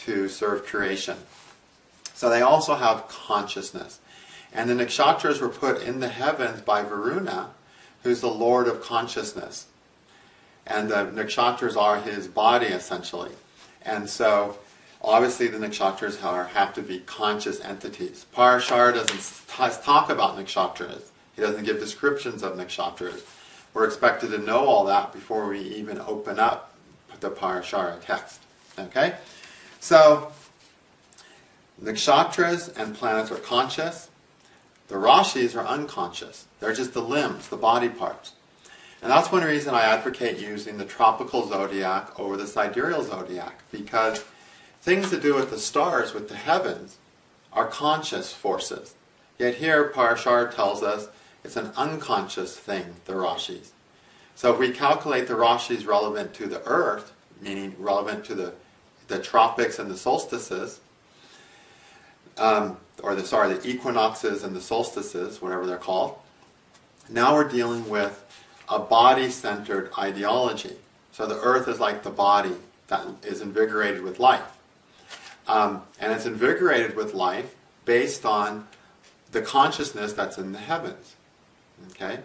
to serve creation. So they also have consciousness. And the nakshatras were put in the heavens by Varuna, who's the lord of consciousness. And the nakshatras are his body, essentially. And so, obviously the nakshatras have to be conscious entities. Parashara doesn't talk about nakshatras. He doesn't give descriptions of nakshatras. We're expected to know all that before we even open up the Parashara text. Okay? So, nakshatras and planets are conscious. The Rashis are unconscious. They're just the limbs, the body parts. And that's one reason I advocate using the tropical zodiac over the sidereal zodiac, because things to do with the stars, with the heavens, are conscious forces. Yet here, Parashara tells us it's an unconscious thing, the Rashis. So if we calculate the Rashis relevant to the earth, meaning relevant to the tropics and the solstices, the equinoxes and the solstices, whatever they're called, now we're dealing with a body-centered ideology. So the earth is like the body that is invigorated with life. And it's invigorated with life based on the consciousness that's in the heavens. Okay?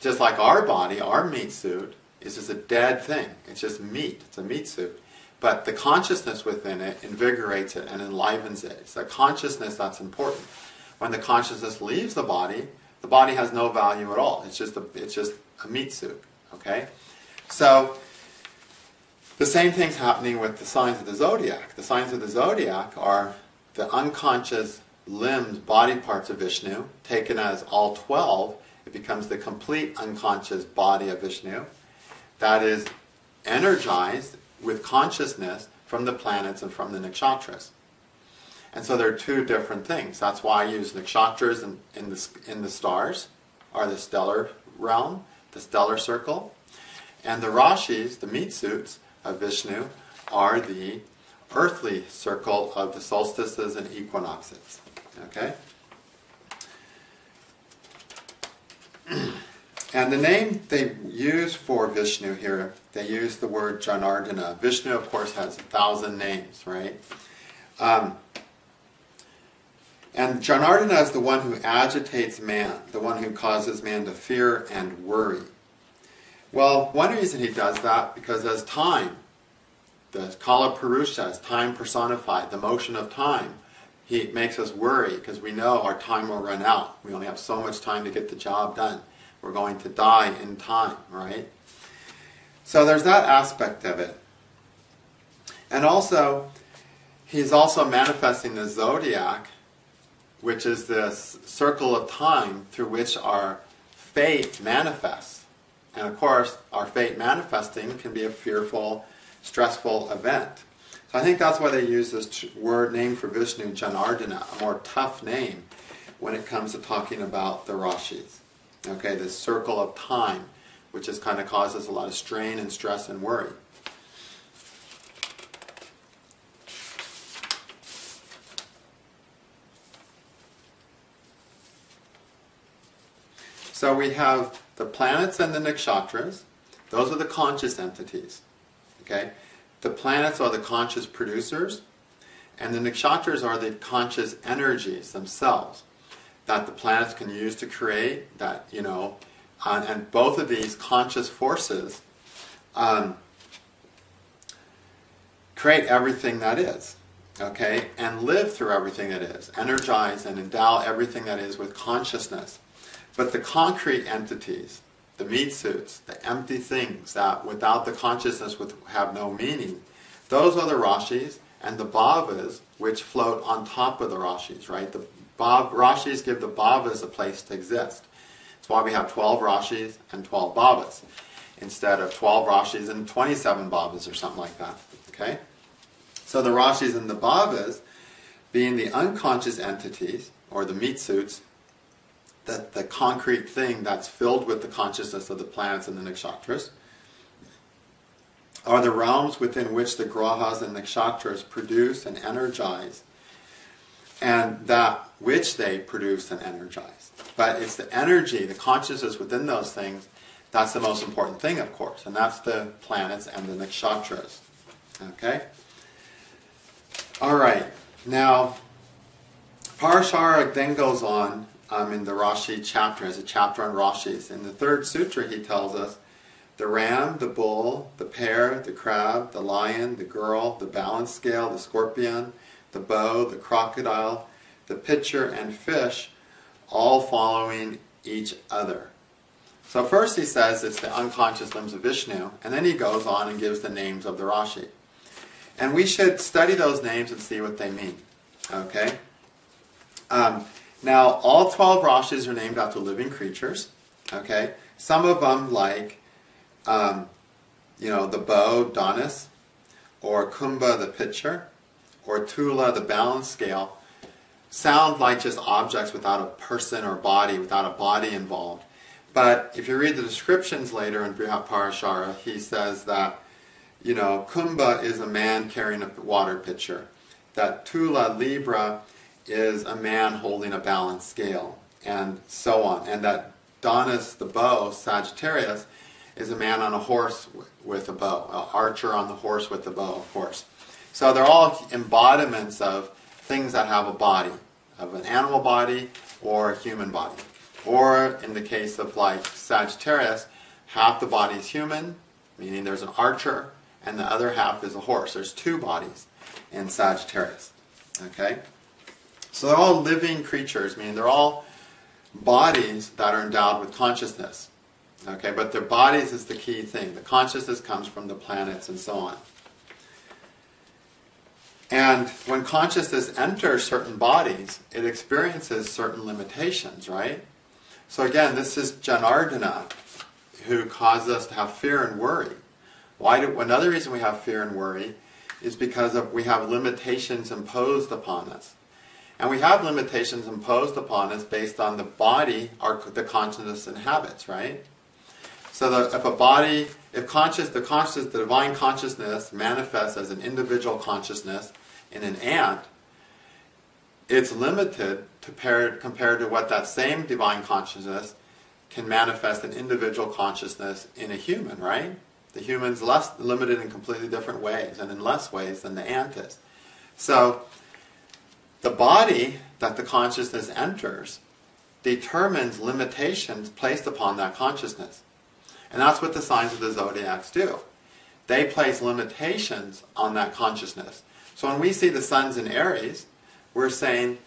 Just like our body, our meat suit, is just a dead thing. It's just meat. It's a meat suit. But the consciousness within it invigorates it and enlivens it. It's the consciousness that's important. When the consciousness leaves the body has no value at all. It's just a meat suit. Okay? So, the same thing's happening with the signs of the zodiac. The signs of the zodiac are the unconscious limbs, body parts of Vishnu, taken as all 12, it becomes the complete unconscious body of Vishnu that is energized with consciousness from the planets and from the nakshatras. And so they're two different things. That's why I use nakshatras in the stars, or the stellar realm, the stellar circle, And the Rashis, the meat suits of Vishnu, are the earthly circle of the solstices and equinoxes. Okay? And the name they use for Vishnu here, they use the word Janardana. Vishnu, of course, has 1,000 names, right? And Janardana is the one who agitates man, the one who causes man to fear and worry. Well, one reason he does that, because as time, the Kala Purusha is time personified, the motion of time, he makes us worry because we know our time will run out. We only have so much time to get the job done. We're going to die in time, right? So there's that aspect of it. And also, he's also manifesting the zodiac, which is this circle of time through which our fate manifests. And of course, our fate manifesting can be a fearful, stressful event. So I think that's why they use this word name for Vishnu, Janardana, a more tough name when it comes to talking about the Rashis. Okay, this circle of time, which is kind of causes a lot of strain and stress and worry. So we have the planets and the nakshatras. Those are the conscious entities. Okay? The planets are the conscious producers, and the nakshatras are the conscious energies themselves that the planets can use to create, that, you know, and both of these conscious forces create everything that is, okay, and live through everything that is, energize and endow everything that is with consciousness. But the concrete entities, the meat suits, the empty things that without the consciousness would have no meaning, those are the Rashis and the Bhavas, which float on top of the Rashis, right? The Rashis give the Bhavas a place to exist. That's why we have 12 Rashis and 12 Bhavas, instead of 12 Rashis and 27 Bhavas or something like that. Okay? So the Rashis and the Bhavas, being the unconscious entities, or the meat suits, the concrete thing that's filled with the consciousness of the planets and the nakshatras, are the realms within which the grahas and nakshatras produce and energize, and that which they produce and energize. But it's the energy, the consciousness within those things, that's the most important thing, of course, and that's the planets and the nakshatras. Okay? All right. Now, Parashara then goes on in the Rashi chapter, as a chapter on Rashis. In the third sutra, he tells us, the ram, the bull, the pear, the crab, the lion, the girl, the balance scale, the scorpion, the bow, the crocodile, the pitcher, and fish, all following each other. So first he says it's the unconscious limbs of Vishnu, and then he goes on and gives the names of the Rashi. And we should study those names and see what they mean. Okay? Now, all 12 Rashis are named after living creatures. Okay? Some of them, like, you know, the bow, Donis, or Kumbha, the pitcher, or Tula, the balance scale, sound like just objects without a person or body, without a body involved. But if you read the descriptions later in Brihat Parashara, he says that, you know, Kumbha is a man carrying a water pitcher, that Tula, Libra, is a man holding a balance scale, and so on, and that Donis, the bow, Sagittarius, is a man on a horse with a bow, an archer on the horse with a bow, of course. So they're all embodiments of things that have a body, of an animal body or a human body. Or in the case of like Sagittarius, half the body is human, meaning there's an archer, and the other half is a horse. There's two bodies in Sagittarius. Okay? So they're all living creatures, meaning they're all bodies that are endowed with consciousness. Okay, but their bodies is the key thing. The consciousness comes from the planets and so on. And when consciousness enters certain bodies, it experiences certain limitations, right? So again, this is Janardana, who causes us to have fear and worry. Another reason we have fear and worry is because we have limitations imposed upon us. And we have limitations imposed upon us based on the body, the consciousness inhabits, right? So that if a body, the divine consciousness manifests as an individual consciousness in an ant, it's limited to compared to what that same divine consciousness can manifest an individual consciousness in a human, right? The human's less limited in completely different ways and in less ways than the ant is. So the body that the consciousness enters determines limitations placed upon that consciousness. And that's what the signs of the zodiacs do. They place limitations on that consciousness. So when we see the suns in Aries, we're saying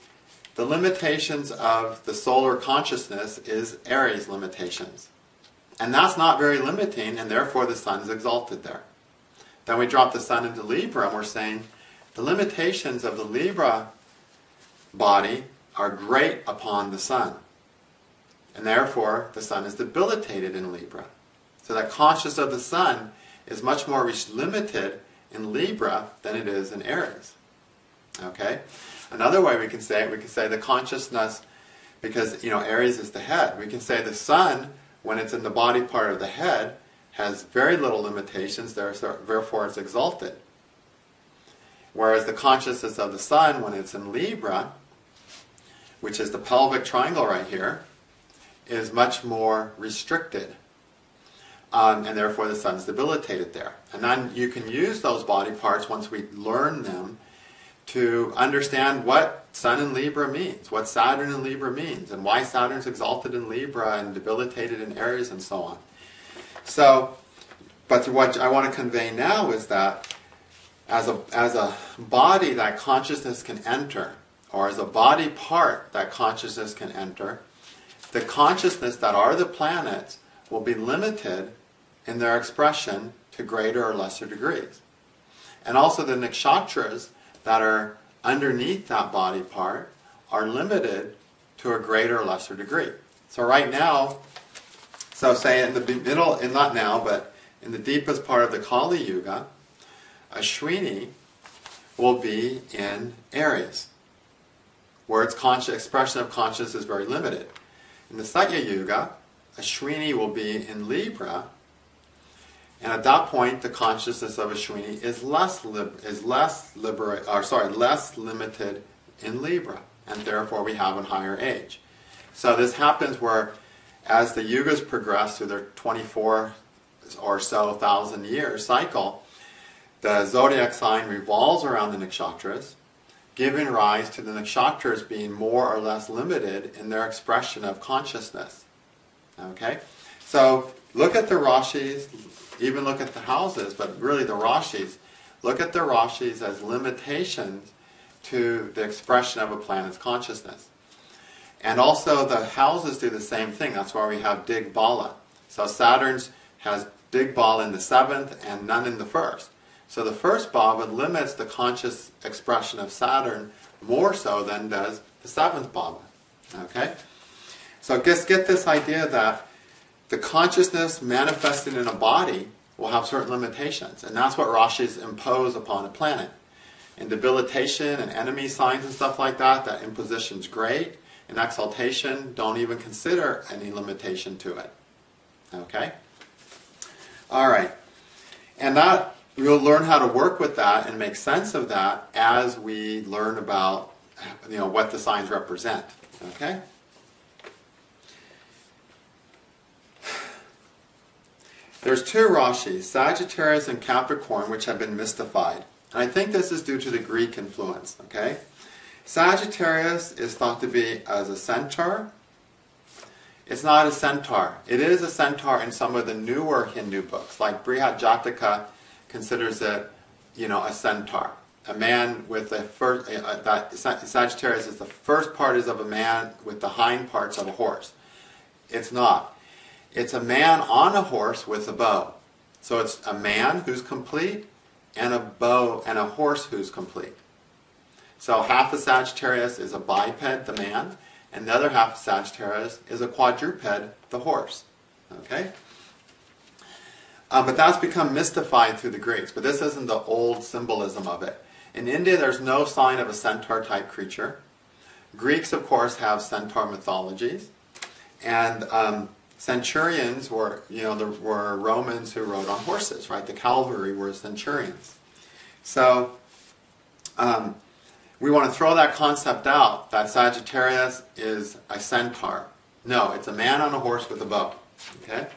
the limitations of the solar consciousness is Aries limitations. And that's not very limiting, and therefore the sun's exalted there. Then we drop the sun into Libra, and we're saying the limitations of the Libra body are great upon the sun. And therefore the sun is debilitated in Libra. So that consciousness of the sun is much more limited in Libra than it is in Aries. Okay? Another way we can say it, we can say the consciousness, because, you know, Aries is the head. We can say the sun, when it's in the body part of the head, has very little limitations, therefore it's exalted. Whereas the consciousness of the sun, when it's in Libra, which is the pelvic triangle right here, is much more restricted. And therefore the sun's debilitated there. And then you can use those body parts, once we learn them, to understand what sun in Libra means, what Saturn in Libra means, and why Saturn's exalted in Libra and debilitated in Aries and so on. So, but what I want to convey now is that as a body that consciousness can enter, or as a body part that consciousness can enter, the consciousness that are the planets will be limited in their expression to greater or lesser degrees. And also the nakshatras that are underneath that body part are limited to a greater or lesser degree. So right now, so say in the middle, and not now, but in the deepest part of the Kali Yuga, Ashwini will be in Aries, where its expression of consciousness is very limited. In the Satya Yuga, Ashwini will be in Libra, and at that point, the consciousness of Ashwini is less limited in Libra, and therefore we have a higher age. So this happens where, as the yugas progress through their 24 or so thousand year cycle, the zodiac sign revolves around the nakshatras, giving rise to the nakshatras being more or less limited in their expression of consciousness. Okay, so look at the Rashis. Even look at the houses, but really the Rashis. Look at the Rashis as limitations to the expression of a planet's consciousness. And also the houses do the same thing. That's why we have Digbala. So Saturn's has Digbala in the 7th and none in the 1st. So the 1st bhava limits the conscious expression of Saturn more so than does the 7th bhava. Okay? So just get this idea that the consciousness manifested in a body will have certain limitations, and that's what Rashis impose upon a planet. In debilitation and enemy signs and stuff like that, that imposition's great. In exaltation, don't even consider any limitation to it. Okay? Alright. And that, we'll learn how to work with that and make sense of that as we learn about, you know, what the signs represent. Okay? There's two Rashis, Sagittarius and Capricorn, which have been mystified. And I think this is due to the Greek influence, okay? Sagittarius is thought to be as a centaur. It's not a centaur. It is a centaur in some of the newer Hindu books, like Brihat Jataka considers it, you know, a centaur. A man with the first, that Sagittarius is the first part is of a man with the hind parts of a horse. It's not. It's a man on a horse with a bow. So it's a man who's complete and a bow and a horse who's complete. So half of Sagittarius is a biped, the man, and the other half of Sagittarius is a quadruped, the horse. Okay? But that's become mystified through the Greeks, but this isn't the old symbolism of it. In India, there's no sign of a centaur-type creature. Greeks, of course, have centaur mythologies, and Centurions were, there were Romans who rode on horses, right? The cavalry were centurions. So we want to throw that concept out that Sagittarius is a centaur. No, it's a man on a horse with a bow. Okay?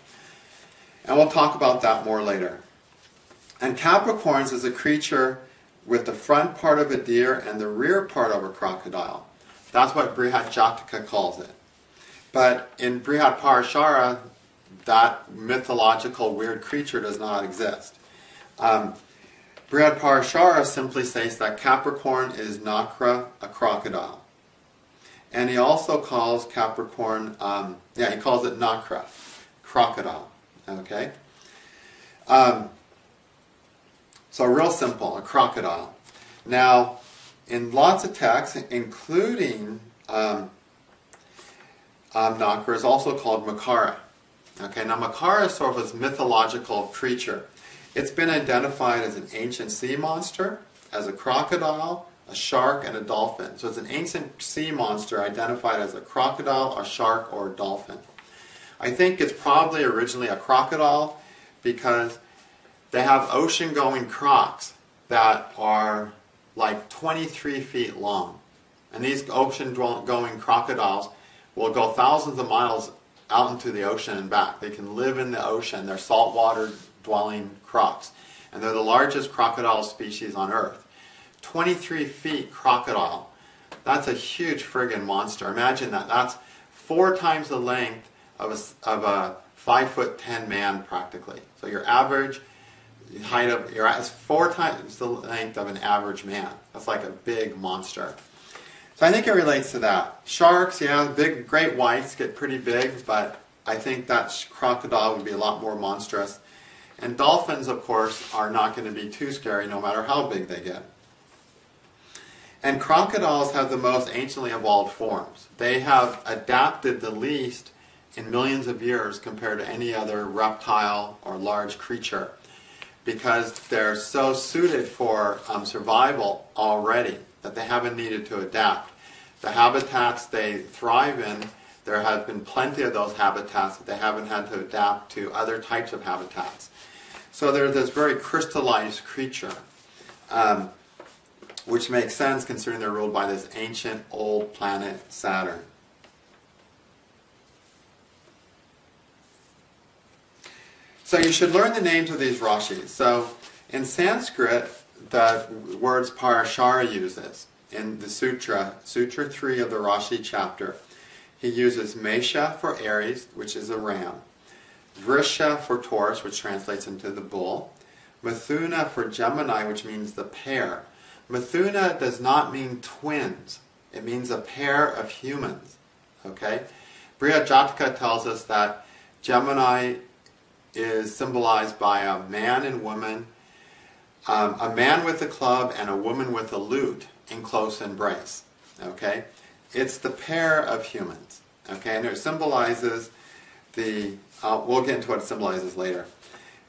And we'll talk about that more later. And Capricorns is a creature with the front part of a deer and the rear part of a crocodile. That's what Brihat Jataka calls it. But in Brihat Parashara, that mythological weird creature does not exist. Brihat Parashara simply states that Capricorn is Nakra, a crocodile. And he also calls Capricorn, he calls it Nakra, crocodile. Okay? So real simple, a crocodile. Now, in lots of texts, including Nakra, is also called Makara. Okay, now Makara is sort of this mythological creature. It's been identified as an ancient sea monster, as a crocodile, a shark, and a dolphin. So it's an ancient sea monster identified as a crocodile, a shark, or a dolphin. I think it's probably originally a crocodile because they have ocean-going crocs that are like 23 feet long. And these ocean-going crocodiles will go thousands of miles out into the ocean and back. They can live in the ocean. They're saltwater-dwelling crocs. And they're the largest crocodile species on Earth. 23 feet crocodile. That's a huge friggin' monster. Imagine that. That's 4 times the length of a 5'10" man, practically. So your average height of your ass, 4 times the length of an average man. That's like a big monster. So I think it relates to that. Sharks, big great whites get pretty big, but I think that crocodile would be a lot more monstrous. And dolphins, of course, are not going to be too scary no matter how big they get. And crocodiles have the most anciently evolved forms. They have adapted the least in millions of years compared to any other reptile or large creature, because they're so suited for survival already that they haven't needed to adapt. The habitats they thrive in, there have been plenty of those habitats that they haven't had to adapt to other types of habitats. So they're this very crystallized creature, which makes sense considering they're ruled by this ancient old planet Saturn. So you should learn the names of these rashis. So in Sanskrit, the words Parashara uses. In the Sutra, Sutra 3 of the Rashi chapter, he uses Mesha for Aries, which is a ram. Vrisha for Taurus, which translates into the bull. Mathuna for Gemini, which means the pair. Mathuna does not mean twins. It means a pair of humans. Okay? Brihat Jataka tells us that Gemini is symbolized by a man and woman, a man with a club and a woman with a lute in close embrace. Okay, it's the pair of humans. Okay, and it symbolizes the. We'll get into what it symbolizes later.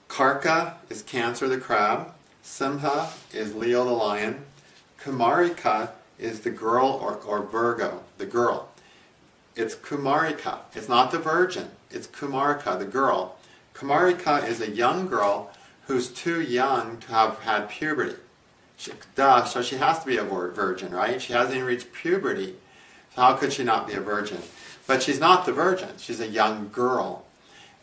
Karka is Cancer, the crab. Simha is Leo, the lion. Kamarika is the girl or Virgo, the girl. It's Kumarika. It's not the virgin. It's Kumarika, the girl. Kamarika is a young girl who's too young to have had puberty. So she has to be a virgin, right? She hasn't even reached puberty, so how could she not be a virgin? But she's not the virgin. She's a young girl,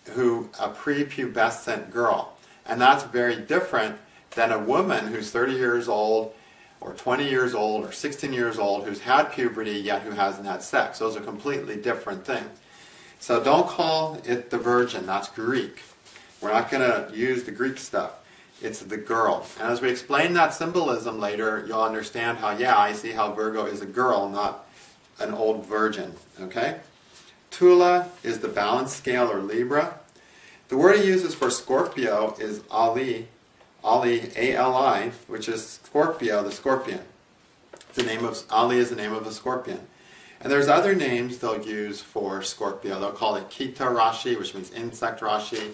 a prepubescent girl. And that's very different than a woman who's 30 years old or 20 years old or 16 years old who's had puberty yet who hasn't had sex. Those are completely different things. So don't call it the virgin. That's Greek. We're not going to use the Greek stuff. It's the girl. And as we explain that symbolism later, you'll understand how, I see how Virgo is a girl, not an old virgin. Okay? Tula is the balance scale, or Libra. The word he uses for Scorpio is Ali, A-L-I, which is Scorpio, the scorpion. It's the name of, Ali is the name of a scorpion. And there's other names they'll use for Scorpio. They'll call it Kita Rashi, which means insect Rashi.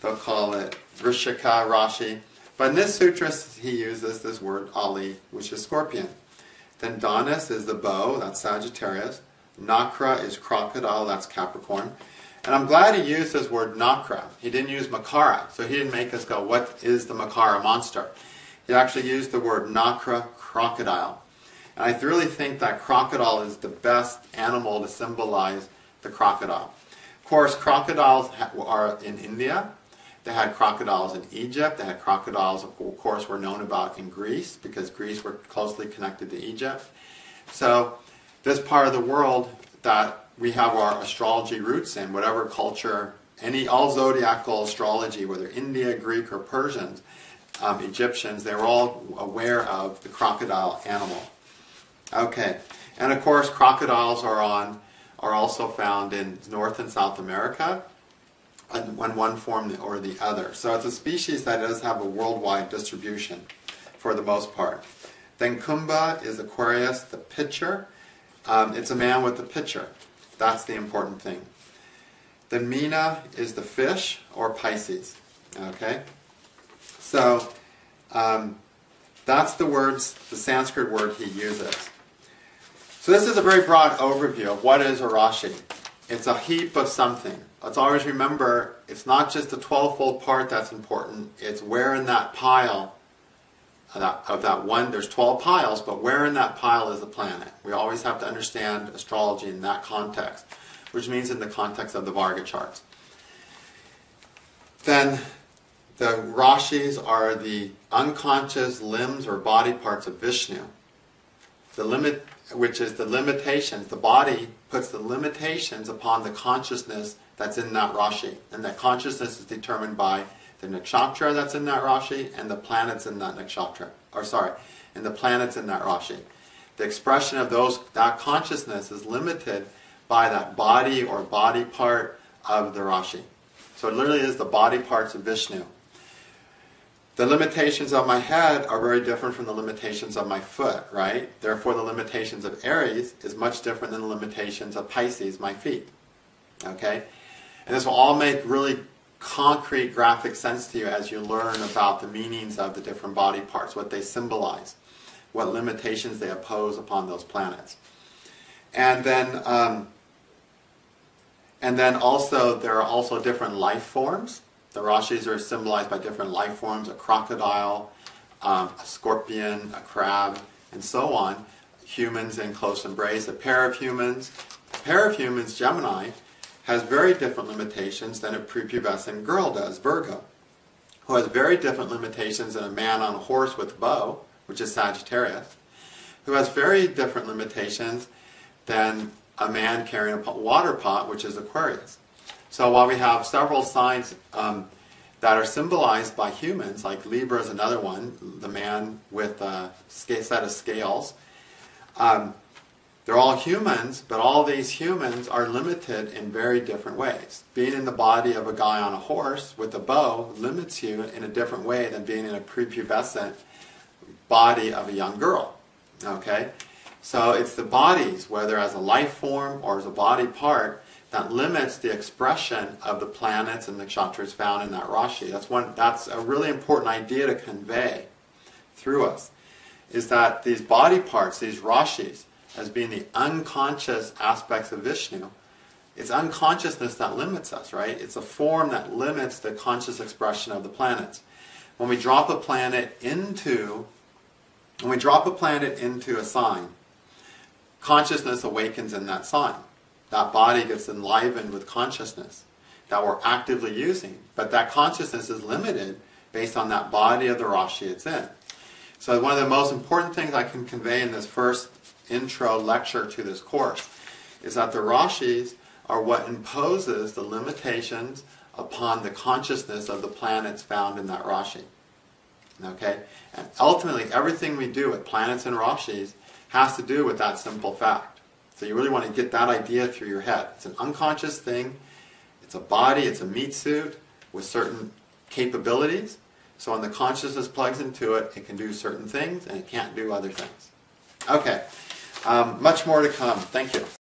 They'll call it Vrishika Rashi. But in this sutra, he uses this word Ali, which is scorpion. Then Danis is the bow, that's Sagittarius. Nakra is crocodile, that's Capricorn. And I'm glad he used his word Nakra. He didn't use Makara, so he didn't make us go, what is the Makara monster? He actually used the word Nakra, crocodile. And I really think that crocodile is the best animal to symbolize the crocodile. Of course, crocodiles are in India. They had crocodiles in Egypt. They had crocodiles, of course, were known about in Greece, because Greece were closely connected to Egypt. So this part of the world that we have our astrology roots in, whatever culture, all zodiacal astrology, whether India, Greek, or Persians, Egyptians, they were all aware of the crocodile animal. Okay, and of course, crocodiles are also found in North and South America, in one form or the other. So it's a species that does have a worldwide distribution for the most part. Then Kumbha is Aquarius, the pitcher. It's a man with a pitcher. That's the important thing. Then Meena is the fish, or Pisces. Okay? So that's the words, the Sanskrit word he uses. So this is a very broad overview of what is a Rashi. It's a heap of something. Let's always remember, it's not just the 12-fold part that's important, it's where in that pile of that one, there's 12 piles, but where in that pile is the planet? We always have to understand astrology in that context, which means in the context of the Varga charts. Then the Rashis are the unconscious limbs or body parts of Vishnu. The limit, which is the limitations, the body puts the limitations upon the consciousness that's in that Rashi. And that consciousness is determined by the nakshatra that's in that Rashi and the planets in that nakshatra. Or sorry, and the planets in that Rashi. The expression of that consciousness is limited by that body or body part of the Rashi. So it literally is the body parts of Vishnu. The limitations of my head are very different from the limitations of my foot, right? Therefore, the limitations of Aries is much different than the limitations of Pisces, my feet. Okay? And this will all make really concrete graphic sense to you as you learn about the meanings of the different body parts, what they symbolize, what limitations they impose upon those planets. And then also, there are also different life forms. The Rashis are symbolized by different life forms, a crocodile, a scorpion, a crab, and so on. Humans in close embrace, a pair of humans, Gemini, has very different limitations than a prepubescent girl does, Virgo, who has very different limitations than a man on a horse with a bow, which is Sagittarius, who has very different limitations than a man carrying a water pot, which is Aquarius. So while we have several signs that are symbolized by humans, like Libra is another one, the man with a set of scales, they're all humans, but all these humans are limited in very different ways. Being in the body of a guy on a horse with a bow limits you in a different way than being in a prepubescent body of a young girl. Okay? So it's the bodies, whether as a life form or as a body part, that limits the expression of the planets and the nakshatras found in that Rashi. That's a really important idea to convey through us, is that these body parts, these Rashis, as being the unconscious aspects of Vishnu, it's unconsciousness that limits us, right? It's a form that limits the conscious expression of the planets. When we drop a planet into, a sign, consciousness awakens in that sign. That body gets enlivened with consciousness that we're actively using, but that consciousness is limited based on that body of the Rashi it's in. So one of the most important things I can convey in this first intro lecture to this course is that the Rashis are what imposes the limitations upon the consciousness of the planets found in that Rashi. Okay? And ultimately, everything we do with planets and Rashis has to do with that simple fact. So you really want to get that idea through your head. It's an unconscious thing. It's a body, it's a meat suit with certain capabilities. So when the consciousness plugs into it, it can do certain things and it can't do other things. Okay. Much more to come. Thank you.